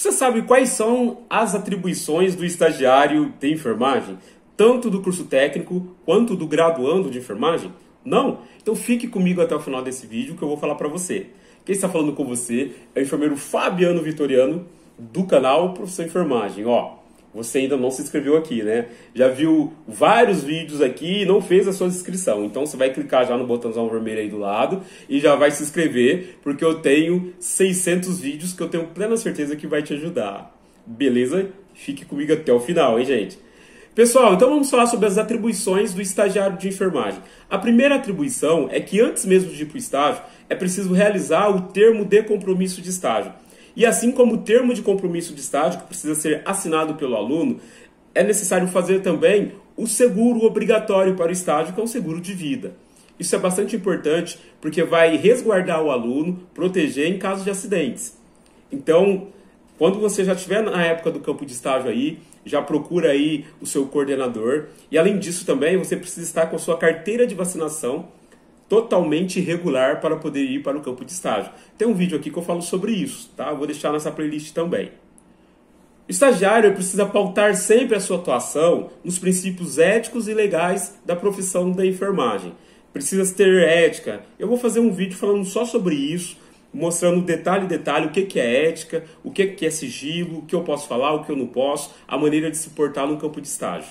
Você sabe quais são as atribuições do estagiário de enfermagem, tanto do curso técnico quanto do graduando de enfermagem? Não? Então fique comigo até o final desse vídeo que eu vou falar para você. Quem está falando com você é o enfermeiro Fabiano Vitoriano do canal Profissão Enfermagem. Ó, você ainda não se inscreveu aqui, né? Já viu vários vídeos aqui e não fez a sua inscrição. Então você vai clicar já no botãozão vermelho aí do lado e já vai se inscrever, porque eu tenho 600 vídeos que eu tenho plena certeza que vai te ajudar. Beleza? Fique comigo até o final, hein, gente? Pessoal, então vamos falar sobre as atribuições do estagiário de enfermagem. A primeira atribuição é que antes mesmo de ir para o estágio, é preciso realizar o termo de compromisso de estágio. E assim como o termo de compromisso de estágio, que precisa ser assinado pelo aluno, é necessário fazer também o seguro obrigatório para o estágio, que é um seguro de vida. Isso é bastante importante, porque vai resguardar o aluno, proteger em caso de acidentes. Então, quando você já estiver na época do campo de estágio aí, já procura aí o seu coordenador. E além disso também, você precisa estar com a sua carteira de vacinação totalmente regular para poder ir para o campo de estágio. Tem um vídeo aqui que eu falo sobre isso, tá? Eu vou deixar nessa playlist também. O estagiário precisa pautar sempre a sua atuação nos princípios éticos e legais da profissão da enfermagem. Precisa ter ética. Eu vou fazer um vídeo falando só sobre isso, mostrando detalhe o que é ética, o que é sigilo, o que eu posso falar, o que eu não posso, a maneira de se portar no campo de estágio.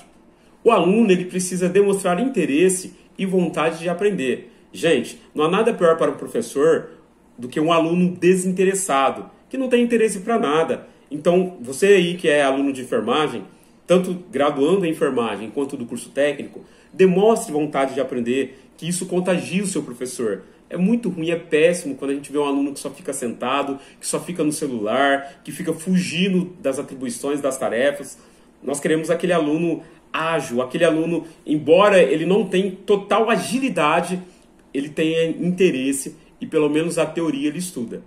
O aluno, ele precisa demonstrar interesse e vontade de aprender. Gente, não há nada pior para o professor do que um aluno desinteressado, que não tem interesse para nada. Então, você aí que é aluno de enfermagem, tanto graduando em enfermagem quanto do curso técnico, demonstre vontade de aprender, que isso contagia o seu professor. É muito ruim, é péssimo quando a gente vê um aluno que só fica sentado, que só fica no celular, que fica fugindo das atribuições, das tarefas. Nós queremos aquele aluno ágil, aquele aluno, embora ele não tenha total agilidade, ele tem interesse e pelo menos a teoria ele estuda.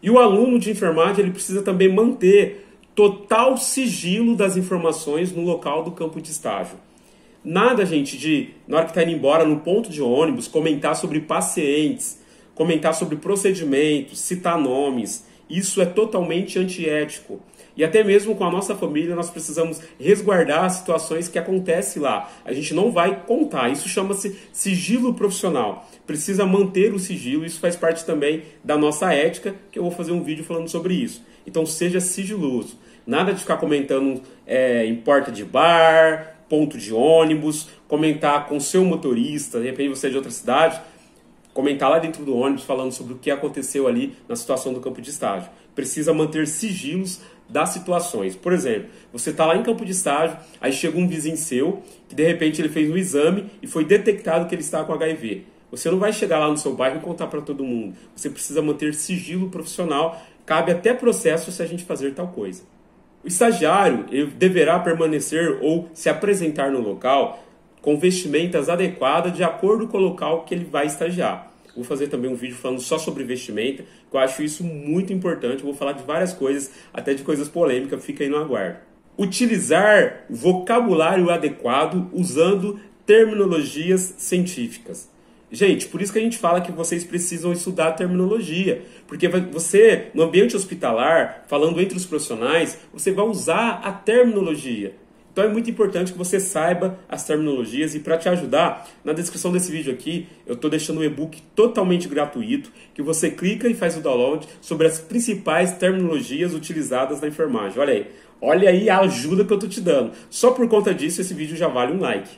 E o aluno de enfermagem, ele precisa também manter total sigilo das informações no local do campo de estágio. Nada, gente, de na hora que está indo embora no ponto de ônibus, comentar sobre pacientes, comentar sobre procedimentos, citar nomes. Isso é totalmente antiético. E até mesmo com a nossa família, nós precisamos resguardar as situações que acontecem lá. A gente não vai contar. Isso chama-se sigilo profissional. Precisa manter o sigilo. Isso faz parte também da nossa ética, que eu vou fazer um vídeo falando sobre isso. Então, seja sigiloso. Nada de ficar comentando em porta de bar, ponto de ônibus, comentar com seu motorista, de repente você é de outra cidade, comentar lá dentro do ônibus falando sobre o que aconteceu ali na situação do campo de estágio. Precisa manter sigilos das situações. Por exemplo, você está lá em campo de estágio, aí chega um vizinho seu, que de repente ele fez um exame e foi detectado que ele está com HIV. Você não vai chegar lá no seu bairro e contar para todo mundo. Você precisa manter sigilo profissional, cabe até processo se a gente fazer tal coisa. O estagiário deverá permanecer ou se apresentar no local com vestimentas adequadas de acordo com o local que ele vai estagiar. Vou fazer também um vídeo falando só sobre vestimenta, que eu acho isso muito importante. Vou falar de várias coisas, até de coisas polêmicas, fica aí no aguardo. Utilizar vocabulário adequado usando terminologias científicas. Gente, por isso que a gente fala que vocês precisam estudar terminologia, porque você, no ambiente hospitalar, falando entre os profissionais, você vai usar a terminologia. Então é muito importante que você saiba as terminologias e para te ajudar, na descrição desse vídeo aqui, eu estou deixando um e-book totalmente gratuito, que você clica e faz o download sobre as principais terminologias utilizadas na enfermagem. Olha aí a ajuda que eu estou te dando. Só por conta disso esse vídeo já vale um like.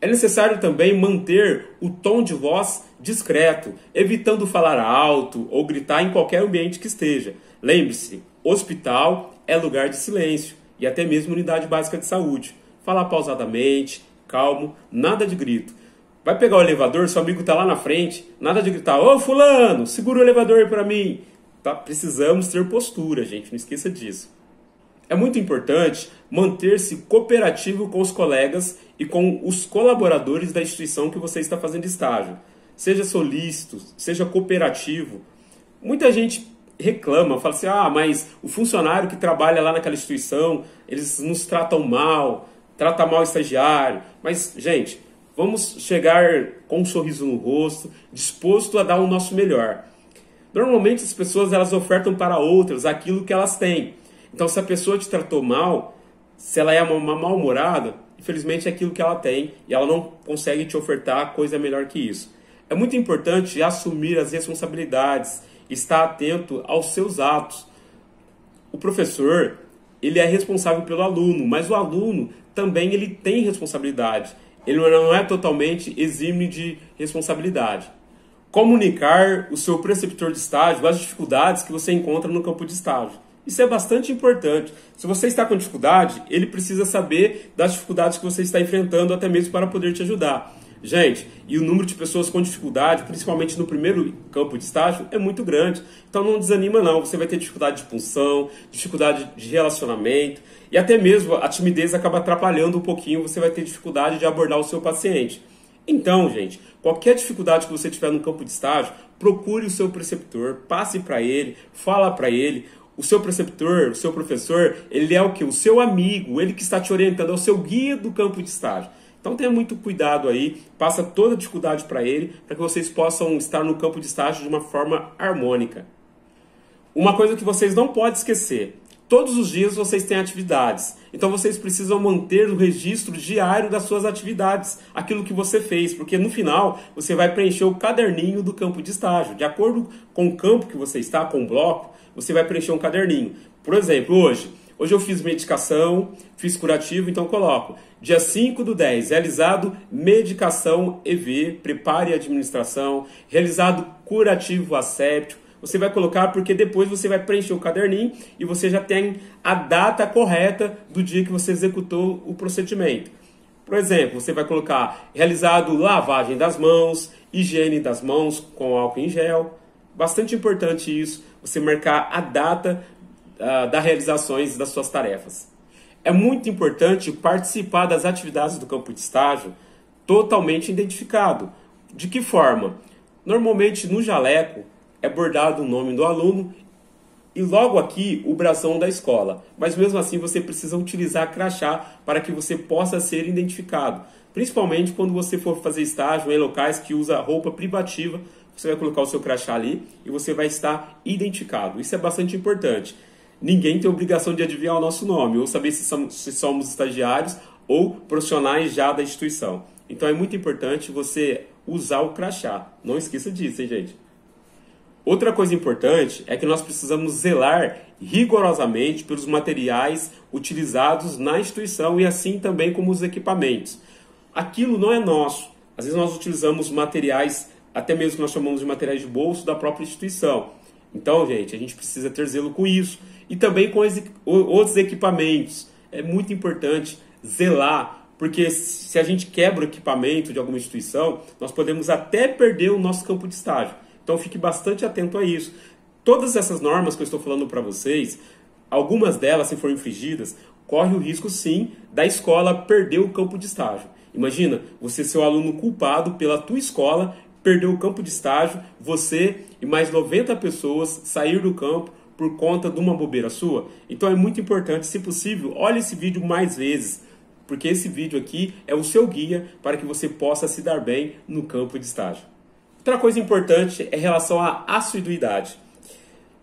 É necessário também manter o tom de voz discreto, evitando falar alto ou gritar em qualquer ambiente que esteja. Lembre-se, hospital é lugar de silêncio. E até mesmo unidade básica de saúde. Falar pausadamente, calmo, nada de grito. Vai pegar o elevador, seu amigo está lá na frente, nada de gritar, ô fulano, segura o elevador aí para mim. Tá? Precisamos ter postura, gente, não esqueça disso. É muito importante manter-se cooperativo com os colegas e com os colaboradores da instituição que você está fazendo estágio. Seja solícito, seja cooperativo. Muita gente reclama, fala assim, ah, mas o funcionário que trabalha lá naquela instituição, eles nos tratam mal, trata mal o estagiário. Mas, gente, vamos chegar com um sorriso no rosto, disposto a dar o nosso melhor. Normalmente as pessoas elas ofertam para outras aquilo que elas têm. Então se a pessoa te tratou mal, se ela é uma mal-humorada, infelizmente é aquilo que ela tem e ela não consegue te ofertar coisa melhor que isso. É muito importante assumir as responsabilidades, estar atento aos seus atos. O professor, ele é responsável pelo aluno, mas o aluno também ele tem responsabilidade. Ele não é totalmente exime de responsabilidade. Comunicar o seu preceptor de estágio as dificuldades que você encontra no campo de estágio. Isso é bastante importante. Se você está com dificuldade, ele precisa saber das dificuldades que você está enfrentando, até mesmo para poder te ajudar. Gente, e o número de pessoas com dificuldade, principalmente no primeiro campo de estágio, é muito grande. Então não desanima não, você vai ter dificuldade de punção, dificuldade de relacionamento, e até mesmo a timidez acaba atrapalhando um pouquinho, você vai ter dificuldade de abordar o seu paciente. Então, gente, qualquer dificuldade que você tiver no campo de estágio, procure o seu preceptor, passe para ele, fala para ele. O seu preceptor, o seu professor, ele é o quê? O seu amigo, ele que está te orientando, é o seu guia do campo de estágio. Então tenha muito cuidado aí, passa toda a dificuldade para ele, para que vocês possam estar no campo de estágio de uma forma harmônica. Uma coisa que vocês não podem esquecer, todos os dias vocês têm atividades, então vocês precisam manter o registro diário das suas atividades, aquilo que você fez, porque no final você vai preencher o caderninho do campo de estágio, de acordo com o campo que você está, com o bloco, você vai preencher um caderninho. Por exemplo, hoje eu fiz medicação, fiz curativo, então coloco. Dia 5/10, realizado medicação EV, prepare e administração. Realizado curativo asséptico. Você vai colocar porque depois você vai preencher o caderninho e você já tem a data correta do dia que você executou o procedimento. Por exemplo, você vai colocar realizado lavagem das mãos, higiene das mãos com álcool em gel. Bastante importante isso, você marcar a data das realizações das suas tarefas. É muito importante participar das atividades do campo de estágio totalmente identificado. De que forma? Normalmente no jaleco é bordado o nome do aluno e logo aqui o brasão da escola. Mas mesmo assim você precisa utilizar crachá para que você possa ser identificado. Principalmente quando você for fazer estágio em locais que usa roupa privativa, você vai colocar o seu crachá ali e você vai estar identificado. Isso é bastante importante. Ninguém tem obrigação de adivinhar o nosso nome, ou saber se somos estagiários ou profissionais já da instituição. Então é muito importante você usar o crachá. Não esqueça disso, hein, gente? Outra coisa importante é que nós precisamos zelar rigorosamente pelos materiais utilizados na instituição e assim também como os equipamentos. Aquilo não é nosso. Às vezes nós utilizamos materiais, até mesmo que nós chamamos de materiais de bolso, da própria instituição. Então, gente, a gente precisa ter zelo com isso. E também com outros equipamentos. É muito importante zelar, porque se a gente quebra o equipamento de alguma instituição, nós podemos até perder o nosso campo de estágio. Então, fique bastante atento a isso. Todas essas normas que eu estou falando para vocês, algumas delas, se forem infringidas, corre o risco, sim, da escola perder o campo de estágio. Imagina, você ser o aluno culpado pela tua escola, perdeu o campo de estágio, você e mais 90 pessoas sair do campo por conta de uma bobeira sua. Então é muito importante, se possível, olhe esse vídeo mais vezes, porque esse vídeo aqui é o seu guia para que você possa se dar bem no campo de estágio. Outra coisa importante é em relação à assiduidade.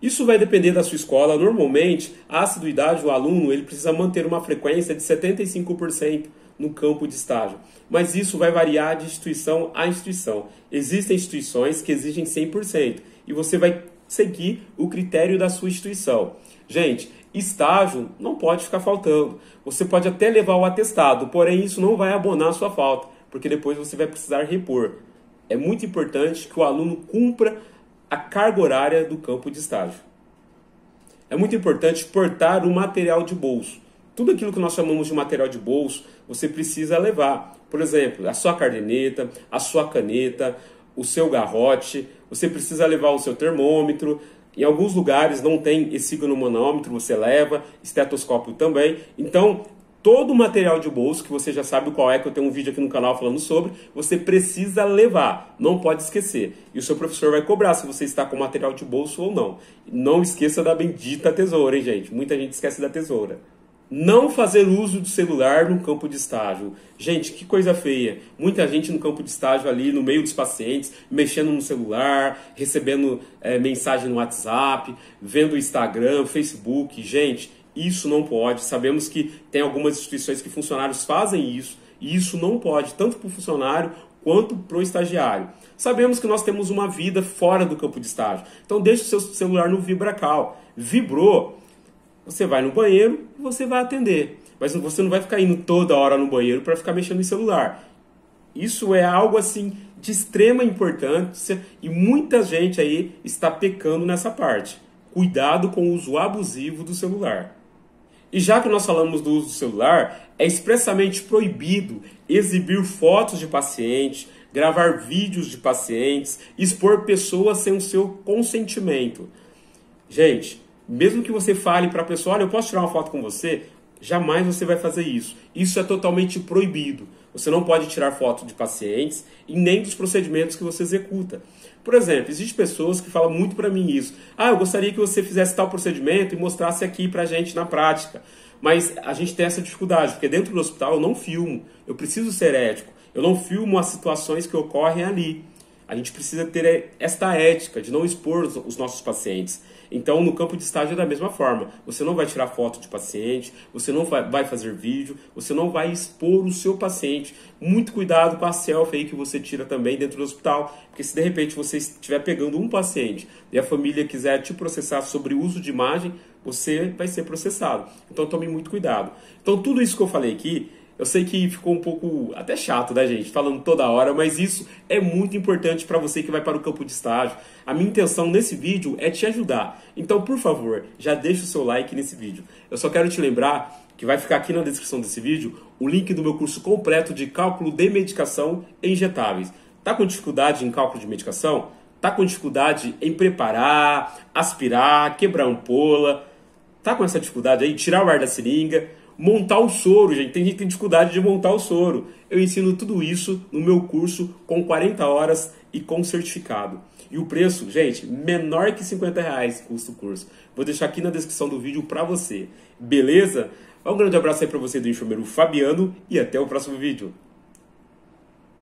Isso vai depender da sua escola. Normalmente, a assiduidade do aluno ele precisa manter uma frequência de 75% no campo de estágio. Mas isso vai variar de instituição a instituição. Existem instituições que exigem 100% e você vai seguir o critério da sua instituição. Gente, estágio não pode ficar faltando. Você pode até levar o atestado, porém isso não vai abonar a sua falta, porque depois você vai precisar repor. É muito importante que o aluno cumpra a carga horária do campo de estágio. É muito importante portar o material de bolso. Tudo aquilo que nós chamamos de material de bolso, você precisa levar. Por exemplo, a sua caderneta, a sua caneta, o seu garrote, você precisa levar o seu termômetro. Em alguns lugares não tem esfigmomanômetro, você leva, estetoscópio também. Então, todo o material de bolso, que você já sabe qual é, que eu tenho um vídeo aqui no canal falando sobre, você precisa levar, não pode esquecer. E o seu professor vai cobrar se você está com material de bolso ou não. Não esqueça da bendita tesoura, hein, gente? Muita gente esquece da tesoura. Não fazer uso do celular no campo de estágio. Gente, que coisa feia. Muita gente no campo de estágio ali, no meio dos pacientes, mexendo no celular, recebendo mensagem no WhatsApp, vendo o Instagram, Facebook. Gente, isso não pode. Sabemos que tem algumas instituições que funcionários fazem isso. E isso não pode, tanto para o funcionário quanto para o estagiário. Sabemos que nós temos uma vida fora do campo de estágio. Então deixe o seu celular no vibracal. Vibrou. Você vai no banheiro e você vai atender. Mas você não vai ficar indo toda hora no banheiro para ficar mexendo no celular. Isso é algo assim de extrema importância e muita gente aí está pecando nessa parte. Cuidado com o uso abusivo do celular. E já que nós falamos do uso do celular, é expressamente proibido exibir fotos de pacientes, gravar vídeos de pacientes, expor pessoas sem o seu consentimento. Gente, mesmo que você fale para a pessoa, olha, eu posso tirar uma foto com você? Jamais você vai fazer isso. Isso é totalmente proibido. Você não pode tirar foto de pacientes e nem dos procedimentos que você executa. Por exemplo, existem pessoas que falam muito para mim isso. Ah, eu gostaria que você fizesse tal procedimento e mostrasse aqui para a gente na prática. Mas a gente tem essa dificuldade, porque dentro do hospital eu não filmo. Eu preciso ser ético. Eu não filmo as situações que ocorrem ali. A gente precisa ter esta ética de não expor os nossos pacientes. Então, no campo de estágio é da mesma forma. Você não vai tirar foto de paciente, você não vai fazer vídeo, você não vai expor o seu paciente. Muito cuidado com a selfie aí que você tira também dentro do hospital, porque se de repente você estiver pegando um paciente e a família quiser te processar sobre o uso de imagem, você vai ser processado. Então, tome muito cuidado. Então, tudo isso que eu falei aqui, eu sei que ficou um pouco até chato, né, gente? Falando toda hora, mas isso é muito importante para você que vai para o campo de estágio. A minha intenção nesse vídeo é te ajudar. Então, por favor, já deixa o seu like nesse vídeo. Eu só quero te lembrar que vai ficar aqui na descrição desse vídeo o link do meu curso completo de cálculo de medicação em injetáveis. Tá com dificuldade em cálculo de medicação? Tá com dificuldade em preparar, aspirar, quebrar ampola? Tá com essa dificuldade aí? Tirar o ar da seringa? Montar o soro, gente. Tem gente que tem dificuldade de montar o soro. Eu ensino tudo isso no meu curso com 40 horas e com certificado. E o preço, gente, menor que R$50 custa o curso. Vou deixar aqui na descrição do vídeo para você. Beleza? Um grande abraço aí para você do enfermeiro Fabiano e até o próximo vídeo.